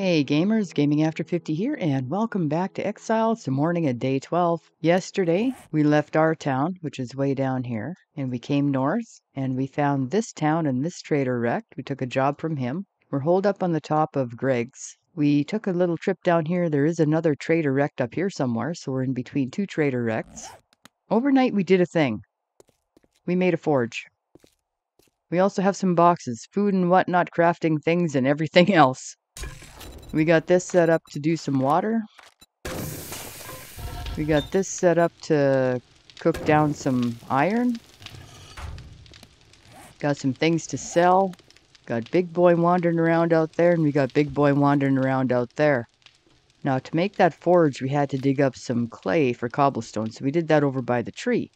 Hey gamers, Gaming After 50 here, and welcome back to Exile. It's the morning of day 12. Yesterday, we left our town, which is way down here, and we came north, and we found this town and this trader Rekt. We took a job from him. We're holed up on the top of Greg's. We took a little trip down here. There is another trader Rekt up here somewhere, so we're in between two trader Rekts. Overnight, we did a thing. We made a forge. We also have some boxes, food and whatnot, crafting things, and everything else. We got this set up to do some water. We got this set up to cook down some iron. Got some things to sell. Got Big Boy wandering around out there, and we got Big Boy wandering around out there. Now, to make that forge, we had to dig up some clay for cobblestone, so we did that over by the tree.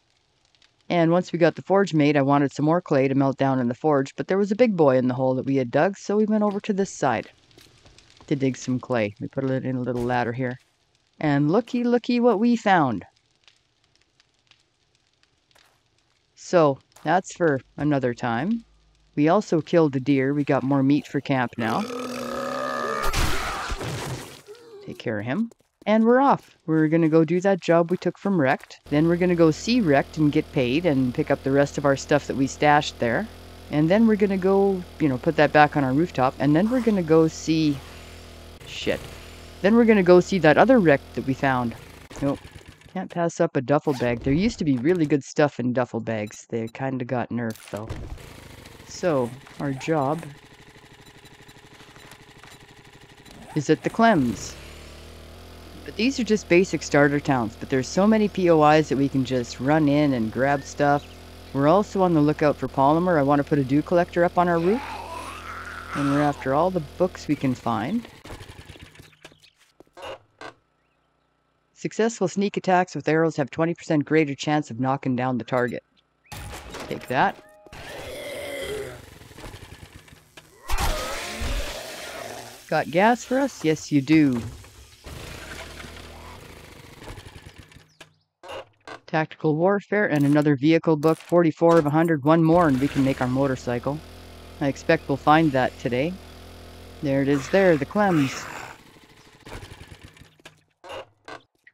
And once we got the forge made, I wanted some more clay to melt down in the forge, but there was a Big Boy in the hole that we had dug, so we went over to this side to dig some clay. We put it in a little ladder here. And looky, looky what we found. So, that's for another time. We also killed the deer. We got more meat for camp now. Take care of him. And we're off. We're going to go do that job we took from Rekt. Then we're going to go see Rekt and get paid and pick up the rest of our stuff that we stashed there. And then we're going to go, you know, put that back on our rooftop. And then we're going to go see... shit. Then we're going to go see that other Rekt that we found. Nope. Can't pass up a duffel bag. There used to be really good stuff in duffel bags. They kind of got nerfed, though. So, our job is at the Clems. But these are just basic starter towns, but there's so many POIs that we can just run in and grab stuff. We're also on the lookout for polymer. I want to put a dew collector up on our roof. And we're after all the books we can find. Successful sneak attacks with arrows have 20% greater chance of knocking down the target. Take that. Got gas for us? Yes, you do. Tactical Warfare and another vehicle book, 44 of 100, one more and we can make our motorcycle. I expect we'll find that today. There it is there, the Clems.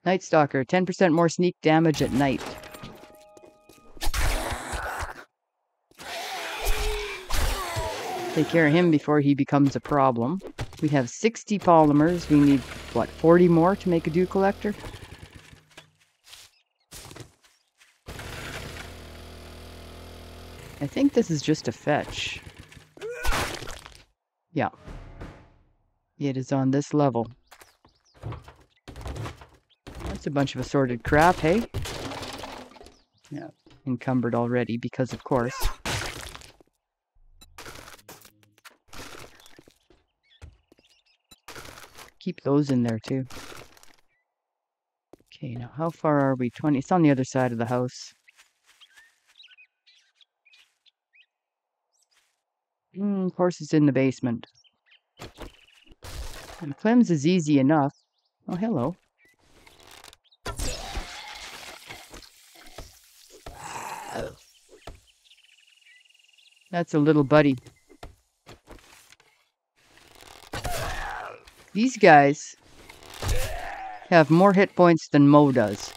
Night Stalker, 10% more sneak damage at night. Take care of him before he becomes a problem. We have 60 polymers, we need, what, 40 more to make a dew collector? I think this is just a fetch. Yeah. It is on this level. That's a bunch of assorted crap, hey? Yeah, encumbered already because, of course. Keep those in there, too. Okay, now how far are we? 20. It's on the other side of the house. Of course it's in the basement. And Clems is easy enough. Oh, hello. That's a little buddy. These guys have more hit points than Moe does.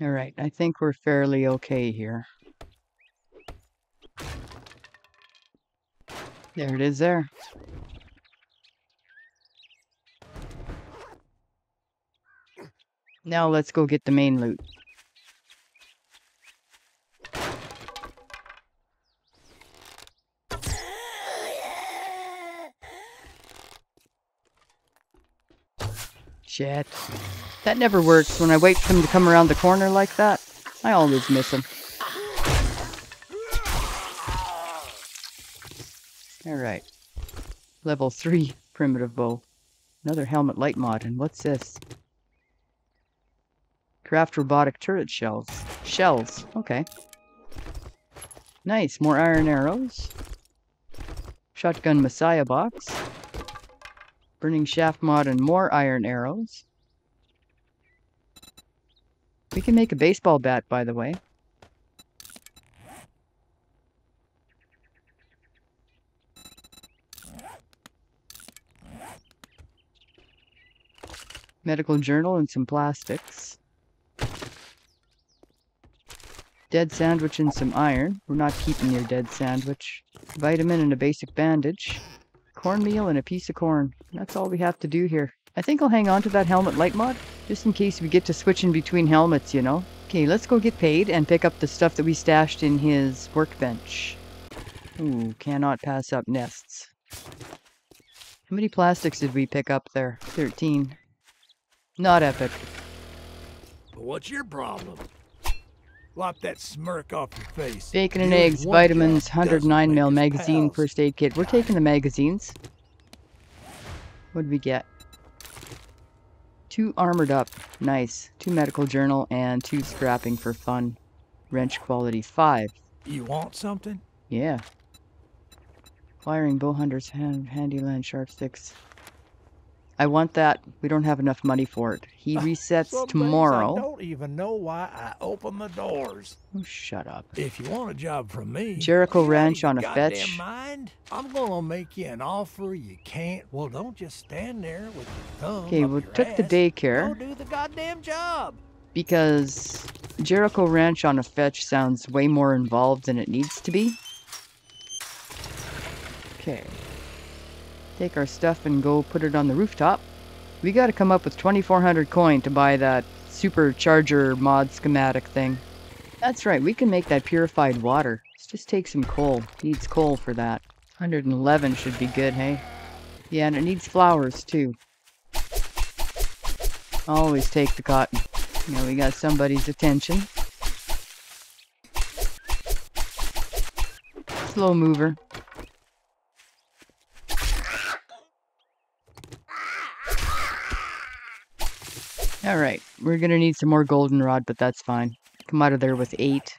Alright, I think we're fairly okay here. There it is there. Now let's go get the main loot. Shit. That never works when I wait for him to come around the corner like that. I always miss him. Alright. Level 3 primitive bow. Another helmet light mod. And what's this? Craft robotic turret shells. Shells. Okay. Nice. More iron arrows. Shotgun Messiah box, burning shaft mod, and more iron arrows. We can make a baseball bat, by the way. Medical journal and some plastics. Dead sandwich and some iron. We're not keeping your dead sandwich. Vitamin and a basic bandage. Cornmeal and a piece of corn. That's all we have to do here. I think I'll hang on to that helmet light mod, just in case we get to switching between helmets, you know. Okay, let's go get paid and pick up the stuff that we stashed in his workbench. Ooh, cannot pass up nests. How many plastics did we pick up there? 13. Not epic. But what's your problem? Lop that smirk off your face. Bacon and eggs, vitamins, 109 mil magazine, first aid kit. We're taking the magazines. What'd we get? 2 armored up. Nice. 2 medical journal and 2 scrapping for fun. Wrench quality 5. You want something? Yeah. Firing bow hunters, handy land, sharp sticks. I want that. We don't have enough money for it. He resets tomorrow. I don't even know why I open the doors. Oh, shut up. If you want a job from me, Jericho Ranch on a fetch. Mind? I'm gonna make you an offer you can't. Well, don't just stand there with your thumb. Okay, we took the daycare. Go do the goddamn job. Because Jericho Ranch on a fetch sounds way more involved than it needs to be. Okay. Take our stuff and go put it on the rooftop. We gotta come up with 2,400 coin to buy that supercharger mod schematic thing. That's right, we can make that purified water. Let's just take some coal. Needs coal for that. 111 should be good, hey? Yeah, and it needs flowers too. Always take the cotton. Now we got somebody's attention. Slow mover. Alright, we're gonna need some more goldenrod, but that's fine. Come out of there with 8.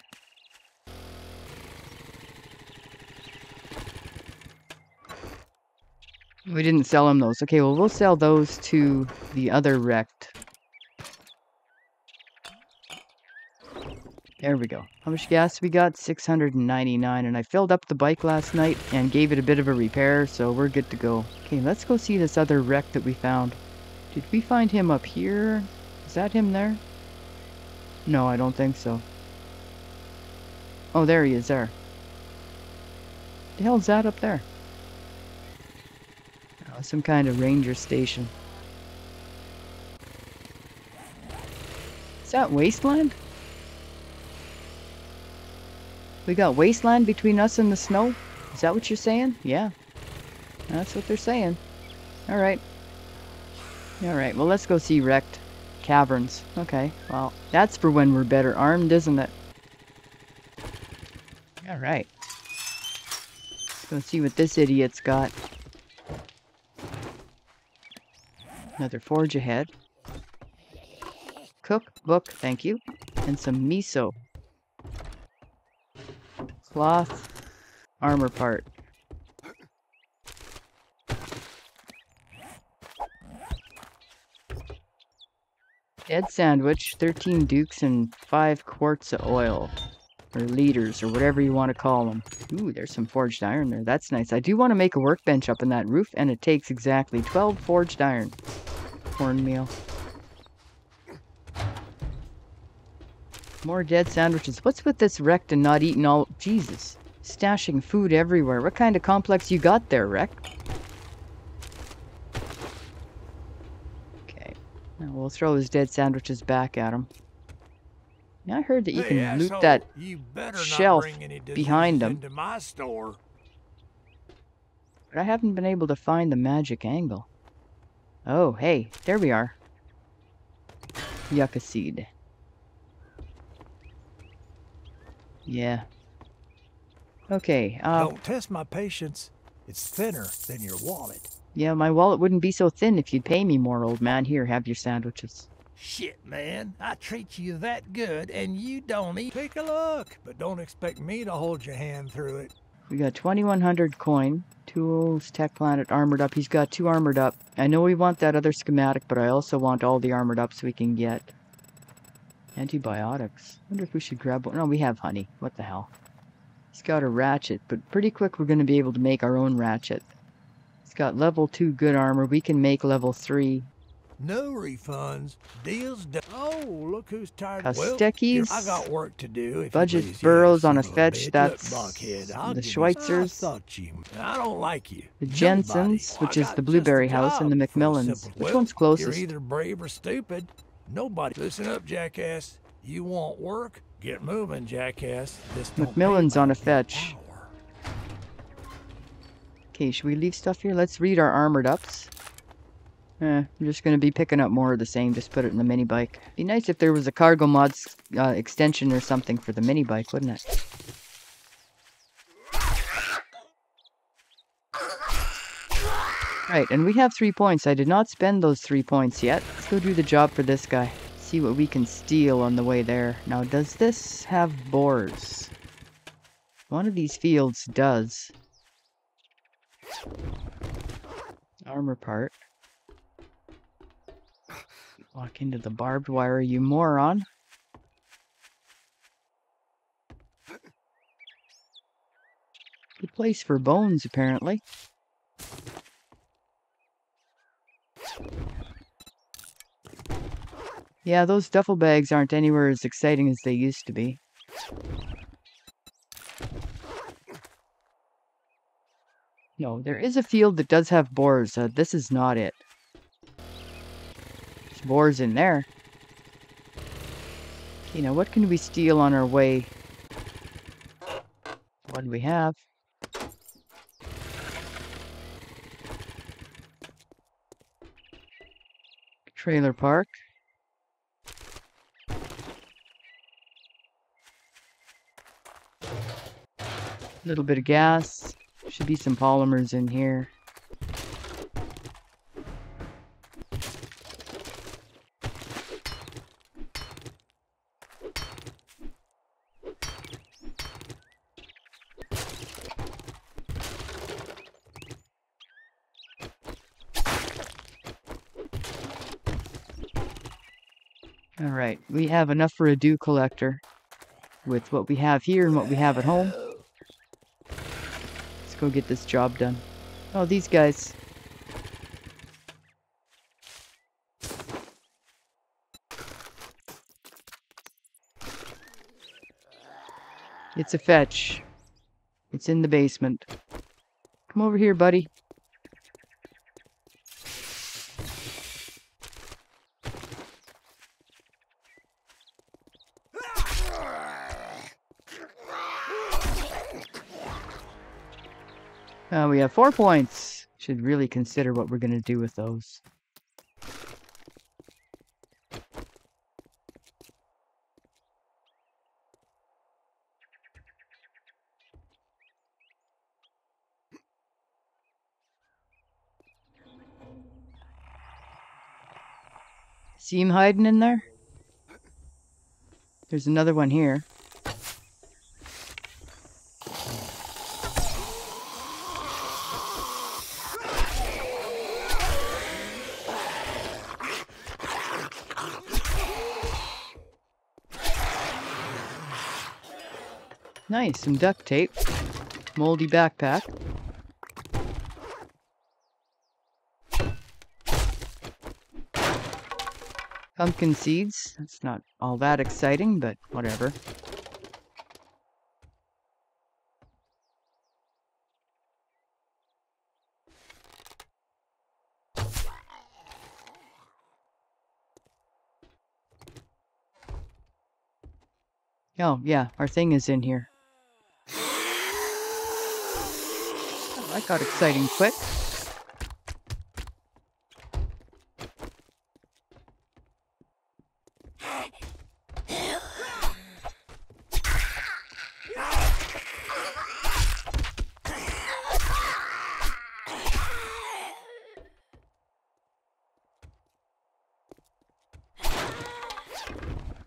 We didn't sell him those. Okay, well, we'll sell those to the other Rekt. There we go. How much gas we got? 699, and I filled up the bike last night and gave it a bit of a repair, so we're good to go. Okay, let's go see this other Rekt that we found. Did we find him up here? Is that him there? No, I don't think so. Oh, there he is, there. The hell's that up there? Oh, some kind of ranger station. Is that Wasteland? We got Wasteland between us and the snow? Is that what you're saying? Yeah. That's what they're saying. Alright. Alright, well, let's go see Rekt Caverns. Okay, well, that's for when we're better armed, isn't it? Alright. Let's go see what this idiot's got. Another forge ahead. Cookbook, thank you. And some miso. Cloth. Armor part. Dead sandwich, 13 dukes, and 5 quarts of oil. Or liters, or whatever you want to call them. Ooh, there's some forged iron there. That's nice. I do want to make a workbench up in that roof, and it takes exactly 12 forged iron. Cornmeal. More dead sandwiches. What's with this Rekt and not eating all... Jesus. Stashing food everywhere. What kind of complex you got there, Rekt? We'll throw his dead sandwiches back at him. Now I heard that you can loot that shelf behind him. But I haven't been able to find the magic angle. Oh, hey, there we are. Yucca seed. Yeah. Okay, don't test my patience. It's thinner than your wallet. Yeah, my wallet wouldn't be so thin if you'd pay me more, old man. Here, have your sandwiches. Shit, man. I treat you that good, and you don't eat. Take a look, but don't expect me to hold your hand through it. We got 2100 coin. Tools, Tech Planet, Armored Up. He's got 2 Armored Up. I know we want that other schematic, but I also want all the Armored Ups we can get. Antibiotics. I wonder if we should grab one. No, we have honey. What the hell? He's got a ratchet, but pretty quick we're going to be able to make our own ratchet. He's got level 2 good armor. We can make level 3. No refunds. Deals done. Oh, look who's tired. Kostekis. Well, I got work to do. If budget burrows on a fetch. That's the Schweitzers. I don't like you. The Jensens, which is the Blueberry House, and the McMillan's. Which one's closest? You're either brave or stupid. Nobody. Listen up, jackass. You want work? Get moving, jackass. This McMillan's on a fetch. Okay, should we leave stuff here? Let's read our armored ups. I'm just going to be picking up more of the same. Just put it in the mini bike. Be nice if there was a cargo mods extension or something for the mini bike, wouldn't it? Right, and we have 3 points. I did not spend those 3 points yet. Let's go do the job for this guy. See what we can steal on the way there. Now, does this have boars? One of these fields does. Armor part. Walk into the barbed wire, you moron. Good place for bones, apparently. Yeah, those duffel bags aren't anywhere as exciting as they used to be. No, there is a field that does have boars. This is not it. Boars in there. Okay, now what can we steal on our way? What do we have? Trailer park. A little bit of gas. Should be some polymers in here. Alright, we have enough for a dew collector with what we have here and what we have at home. Let's go get this job done. Oh, these guys. It's a fetch. It's in the basement. Come over here, buddy. We have 4 points. Should really consider what we're going to do with those. See him hiding in there? There's another one here. Nice, some duct tape, moldy backpack. Pumpkin seeds, that's not all that exciting, but whatever. Oh, yeah, our thing is in here. That got exciting quick.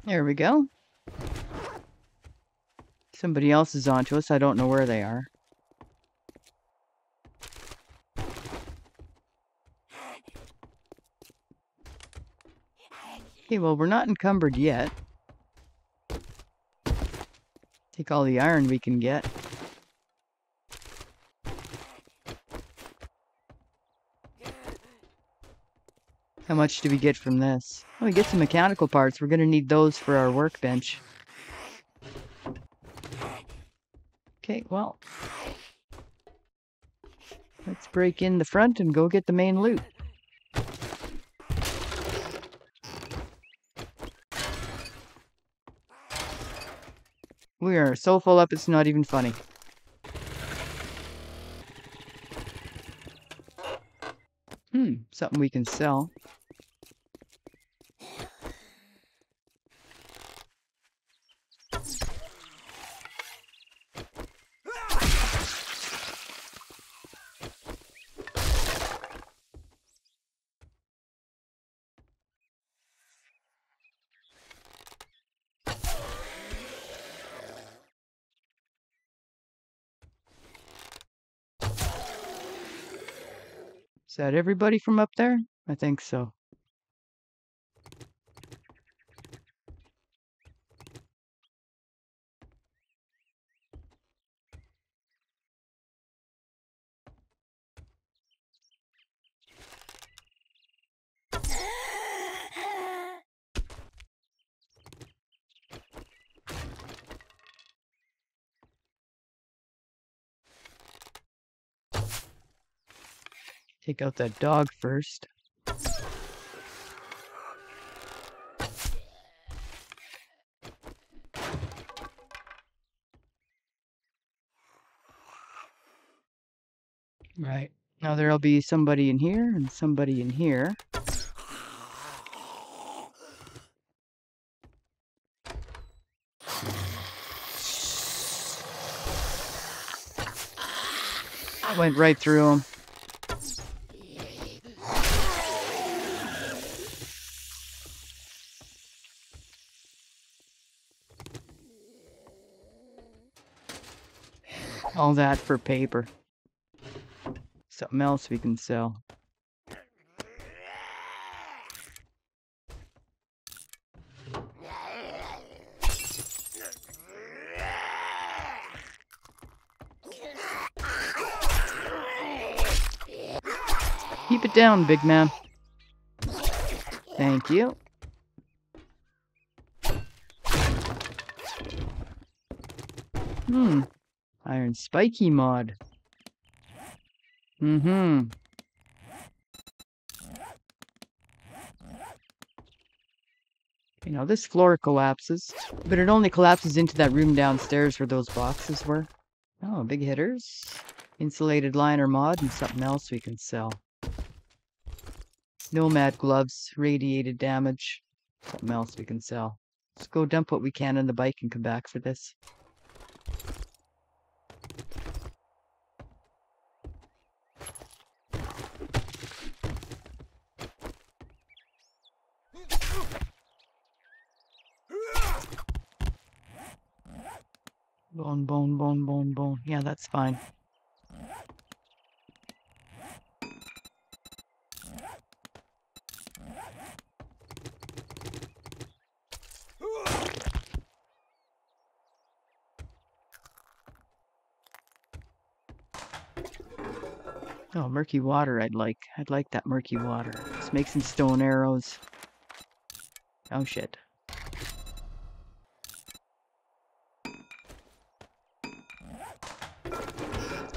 There we go. Somebody else is onto us. I don't know where they are. Okay, well, we're not encumbered yet. Take all the iron we can get. How much do we get from this? Oh, we get some mechanical parts. We're going to need those for our workbench. Okay, well, let's break in the front and go get the main loot. We are so full up, it's not even funny. Something we can sell. Is that everybody from up there? I think so. Take out that dog first. Right. Now there'll be somebody in here and somebody in here. I went right through them. All that for paper. Something else we can sell. Keep it down, big man. Thank you. Iron spiky mod. You know, this floor collapses, but it only collapses into that room downstairs where those boxes were. Oh, big hitters. Insulated liner mod and something else we can sell. Nomad gloves, radiated damage. Something else we can sell. Let's go dump what we can on the bike and come back for this. Bone, bone, bone, bone, bone. Yeah, that's fine. Oh, murky water I'd like. I'd like that murky water. Let's make some stone arrows. Oh, shit.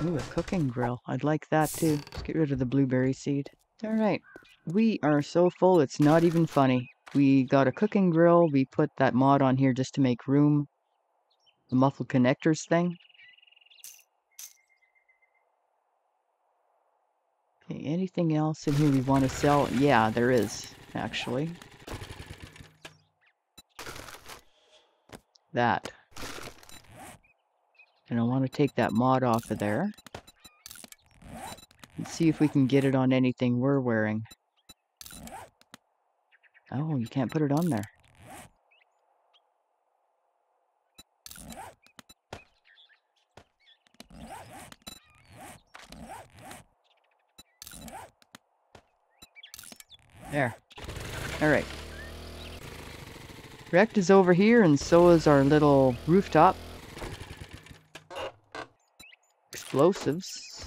Ooh, a cooking grill. I'd like that too. Let's get rid of the blueberry seed. Alright, we are so full it's not even funny. We got a cooking grill. We put that mod on here just to make room. The muffled connectors thing. Okay, anything else in here we want to sell? Yeah, there is, actually. That. And I want to take that mod off of there. And see if we can get it on anything we're wearing. Oh, you can't put it on there. There. Alright. Rekt is over here, and so is our little rooftop. Explosives.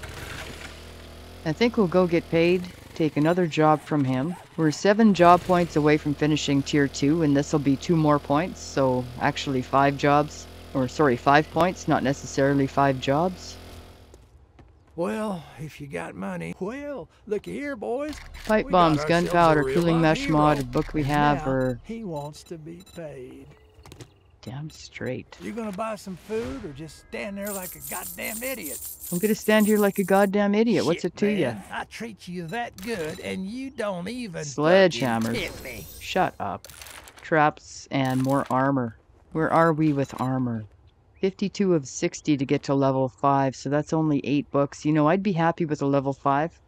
I think we'll go get paid, take another job from him. We're 7 job points away from finishing tier 2, and this will be 2 more points, so actually 5 jobs. Or sorry, 5 points, not necessarily 5 jobs. Well, if you got money. Well, look here, boys. Pipe bombs, gunpowder, cooling mesh mod, a book we have, or... He wants to be paid. Damn straight. You gonna buy some food or just stand there like a goddamn idiot? I'm gonna stand here like a goddamn idiot. Shit, what's it to you? I treat you that good and you don't even... Sledgehammer. Shut up. Traps and more armor. Where are we with armor? 52 of 60 to get to level 5, so that's only 8 books. You know, I'd be happy with a level 5.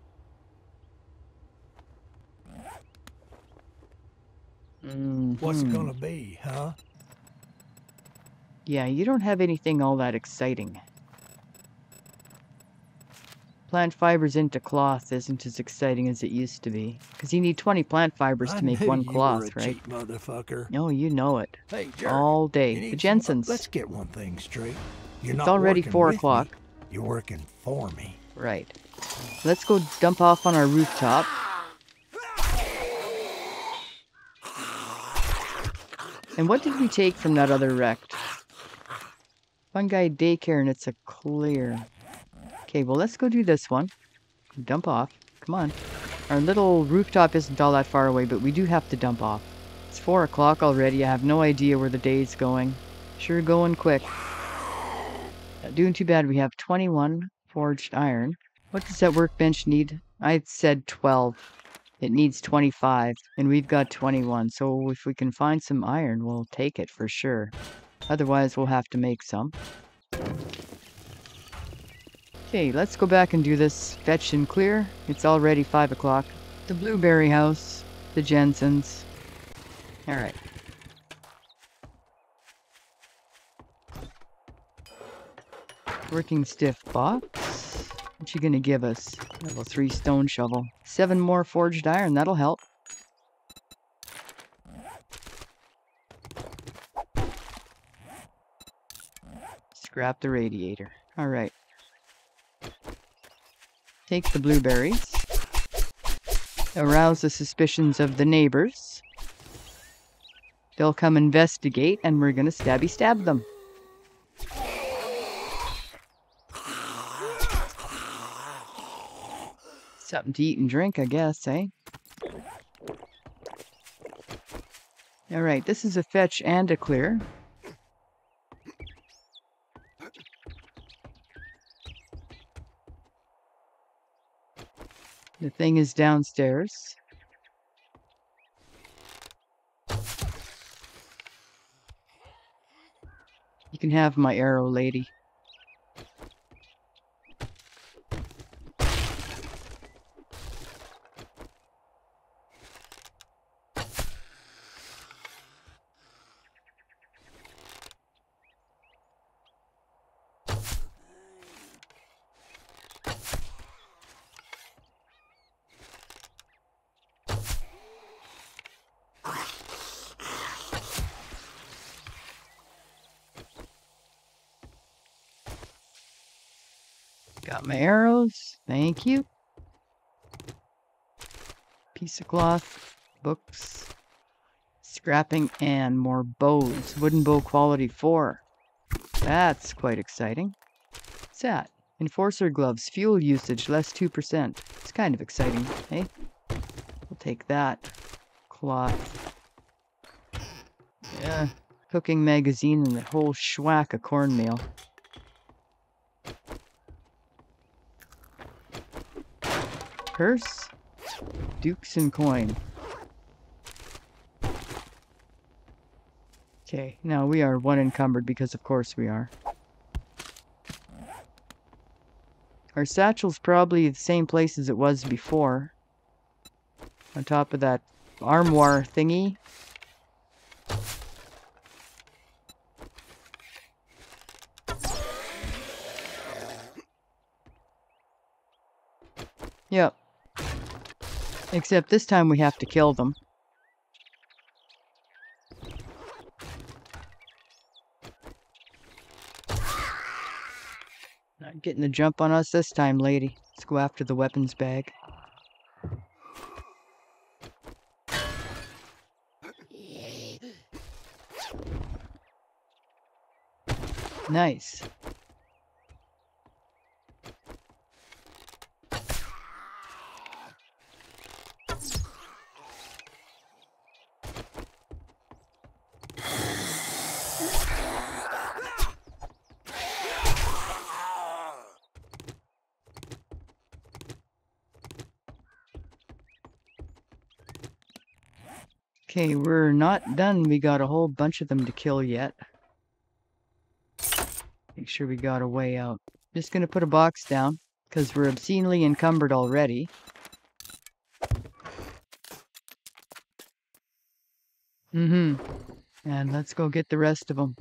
What's it gonna be, huh? Yeah, you don't have anything all that exciting. Plant fibers into cloth isn't as exciting as it used to be. Because you need 20 plant fibers to make 1 cloth, right? No, you know it. Hey, Jerry, all day. The Jensens. Let's get one thing straight. It's already 4 o'clock. You're working for me. Right. Let's go dump off on our rooftop. And what did we take from that other Rekt? Fungi daycare, and it's a clear... Okay, well, let's go do this one. Dump off. Come on. Our little rooftop isn't all that far away, but we do have to dump off. It's 4 o'clock already. I have no idea where the day's going. Sure going quick. Not doing too bad. We have 21 forged iron. What does that workbench need? I said 12. It needs 25, and we've got 21. So if we can find some iron, we'll take it for sure. Otherwise, we'll have to make some. Okay, let's go back and do this fetch and clear. It's already 5 o'clock. The Blueberry House, the Jensens. Alright. Working stiff box. What's she gonna give us? Level 3 stone shovel. 7 more forged iron, that'll help. Scrap the radiator. Alright. Take the blueberries. Arouse the suspicions of the neighbors. They'll come investigate, and we're gonna stabby-stab them. Something to eat and drink, I guess, eh? Alright, this is a fetch and a clear. The thing is downstairs. You can have my arrow, lady. Got my arrows. Thank you. Piece of cloth, books, scrapping, and more bows. Wooden bow quality 4. That's quite exciting. What's that? Enforcer gloves, fuel usage, less 2%. It's kind of exciting, eh? We'll take that. Cloth. Yeah. Cooking magazine and the whole schwack of cornmeal. Purse, dukes, and coin. Okay, now we are 1 encumbered because of course we are. Our satchel's probably the same place as it was before. On top of that armoire thingy. Yep. Except this time we have to kill them. You're getting the jump on us this time, lady. Let's go after the weapons bag. Nice. Okay, we're not done. We got a whole bunch of them to kill yet. Make sure we got a way out. Just gonna put a box down, because we're obscenely encumbered already. And let's go get the rest of them.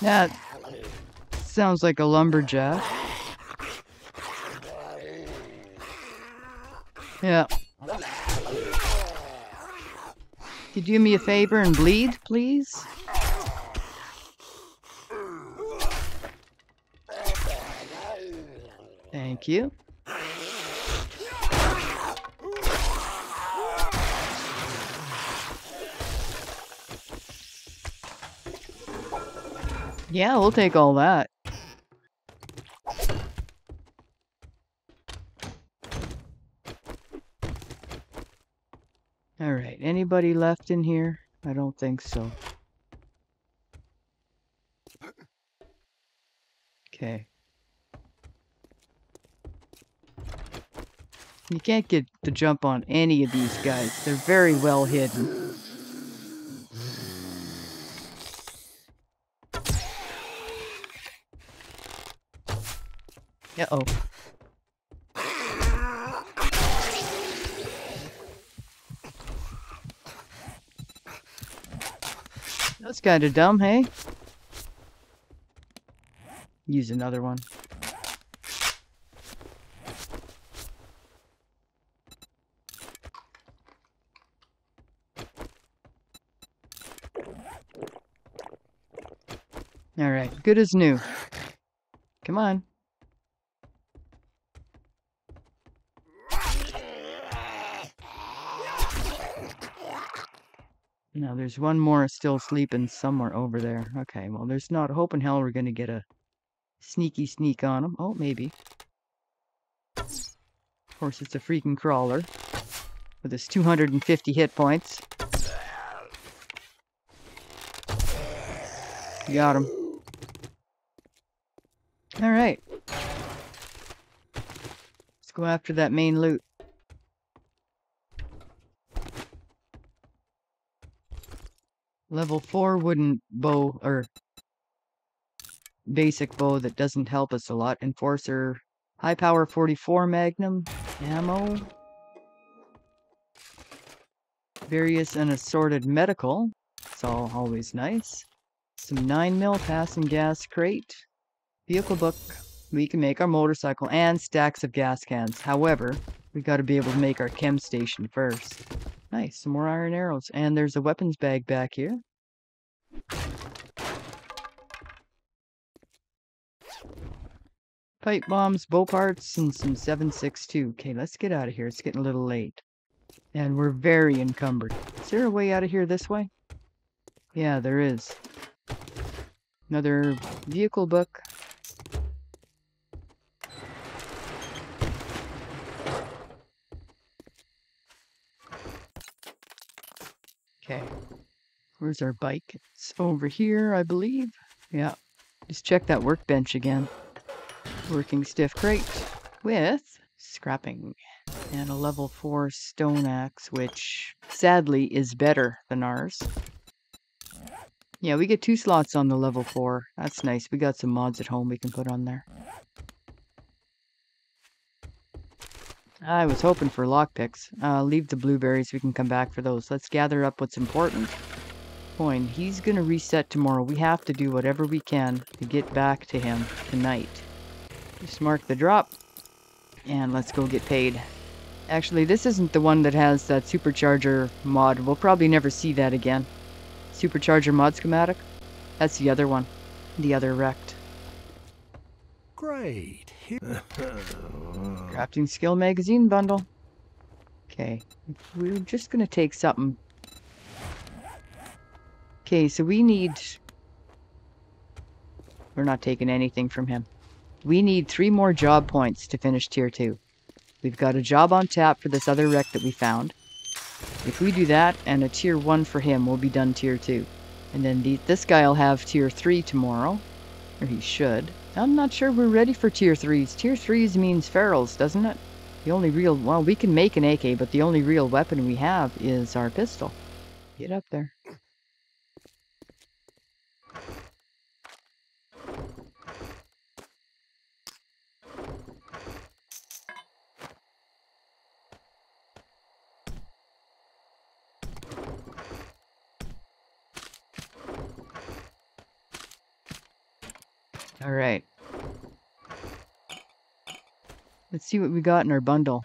That sounds like a lumberjack. Yeah. Could you do me a favor and bleed, please? Thank you. Yeah, we'll take all that. Alright, anybody left in here? I don't think so. Okay. You can't get the jump on any of these guys. They're very well hidden. Uh-oh. That's kind of dumb, hey? Use another one. All right, good as new. Come on. Now, there's one more still sleeping somewhere over there. Okay, well, there's not hope in hell we're going to get a sneaky sneak on them. Oh, maybe. Of course, it's a freaking crawler with his 250 hit points. Got him. All right. Let's go after that main loot. Level 4 wooden bow, or basic bow that doesn't help us a lot. Enforcer, high power 44 magnum, ammo. Various and assorted medical, it's all always nice. Some 9mm pass and gas crate. Vehicle book, we can make our motorcycle and stacks of gas cans. However, we got to be able to make our chem station first. Nice, some more iron arrows. And there's a weapons bag back here. Pipe bombs, bow parts, and some 7.62. Okay, let's get out of here. It's getting a little late. And we're very encumbered. Is there a way out of here this way? Yeah, there is. Another vehicle book. Okay, where's our bike? It's over here, I believe. Yeah, just check that workbench again. Working stiff crate with scrapping and a level 4 stone axe, which sadly is better than ours. Yeah, we get 2 slots on the level 4. That's nice. We got some mods at home we can put on there. I was hoping for lockpicks. Leave the blueberries. We can come back for those. Let's gather up what's important. Coin. He's going to reset tomorrow. We have to do whatever we can to get back to him tonight. Just mark the drop. And let's go get paid. Actually, this isn't the one that has that supercharger mod. We'll probably never see that again. Supercharger mod schematic? That's the other one. The other Rekt. Great. Crafting skill magazine bundle. Okay. We're just going to take something. Okay, so we need... We're not taking anything from him. We need 3 more job points to finish tier 2. We've got a job on tap for this other Rekt that we found. If we do that, and a tier 1 for him, we'll be done tier 2. And then this guy will have tier 3 tomorrow. Or he should. I'm not sure we're ready for tier 3s. Tier 3s means ferals, doesn't it? The only real... Well, we can make an AK, but the only real weapon we have is our pistol. Get up there. All right. Let's see what we got in our bundle.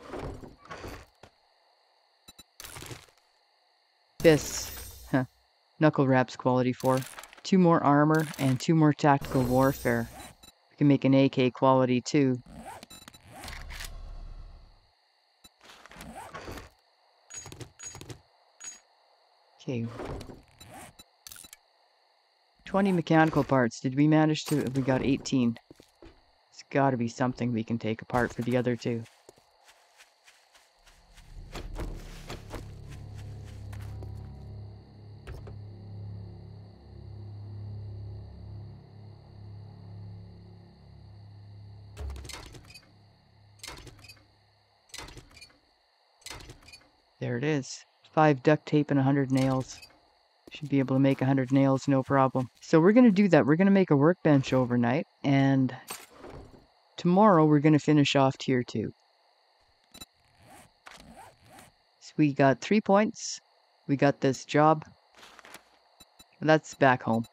Fists. Huh. Knuckle wraps quality 4. 2 more armor and 2 more tactical warfare. We can make an AK quality 2. Okay. 20 mechanical parts. Did we manage to... We got 18. It's got to be something we can take apart for the other 2. There it is. 5 duct tape and 100 nails. Should be able to make 100 nails, no problem. So we're going to do that. We're going to make a workbench overnight. And tomorrow we're going to finish off tier 2. So we got 3 points. We got this job. That's back home.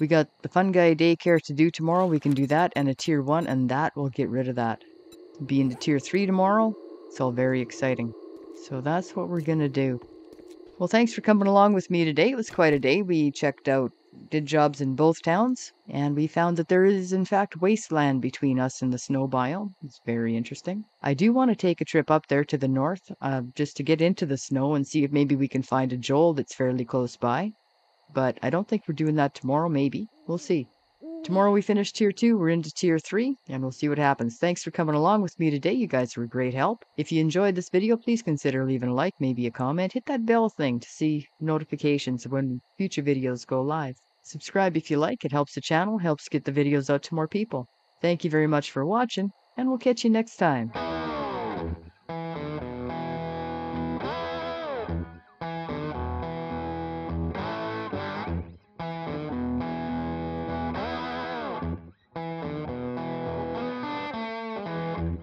We got the fun guy daycare to do tomorrow. We can do that and a tier 1. And that will get rid of that. Be into tier 3 tomorrow. It's all very exciting. So that's what we're going to do. Well, thanks for coming along with me today. It was quite a day. We checked out, did jobs in both towns, and we found that there is, in fact, wasteland between us and the snow biome. It's very interesting. I do want to take a trip up there to the north, just to get into the snow and see if maybe we can find a Joel that's fairly close by. But I don't think we're doing that tomorrow, maybe. We'll see. Tomorrow we finish tier 2, we're into tier 3, and we'll see what happens. Thanks for coming along with me today. You guys were great help. If you enjoyed this video, please consider leaving a like, maybe a comment. Hit that bell thing to see notifications when future videos go live. Subscribe if you like. It helps the channel, helps get the videos out to more people. Thank you very much for watching, and we'll catch you next time.